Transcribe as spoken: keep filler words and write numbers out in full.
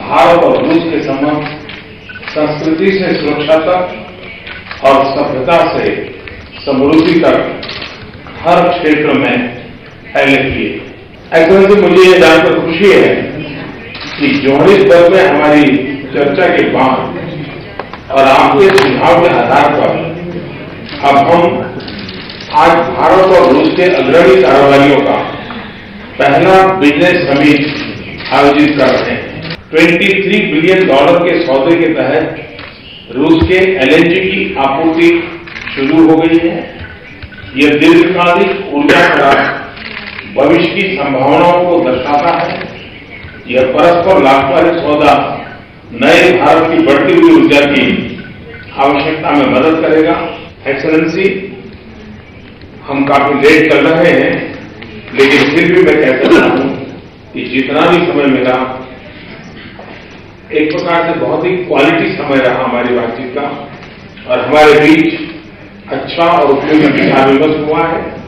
भारत और रूस के संबंध संस्कृति से सुरक्षा तक और सभ्यता से समृद्धि तक हर क्षेत्र में फैले हुए। एक्सेलेंसी, मुझे ये जानकर खुशी है कि जोहानिसबर्ग में हमारी चर्चा के बाद और आपके सुझाव के आधार पर अब हम आज भारत और रूस के अग्रणी कारोबारियों का पहला बिजनेस समिट आयोजित कर रहे हैं। तेईस बिलियन डॉलर के सौदे के तहत रूस के एल एन जी की आपूर्ति शुरू हो गई है। ये दीर्घकालिक ऊर्जा का भविष्य की संभावनाओं को दर्शाता है। यह परस्पर लाभकारी सौदा नए भारत की बढ़ती हुई ऊर्जा की आवश्यकता में मदद करेगा। एक्सेलेंसी, हम काफी लेट कर रहे हैं, लेकिन फिर भी मैं कहता हूं कि जितना भी समय मिला, एक प्रकार से बहुत ही क्वालिटी समय रहा हमारी बातचीत का और हमारे बीच अच्छा और उपयोगी विचार विमर्श हुआ है।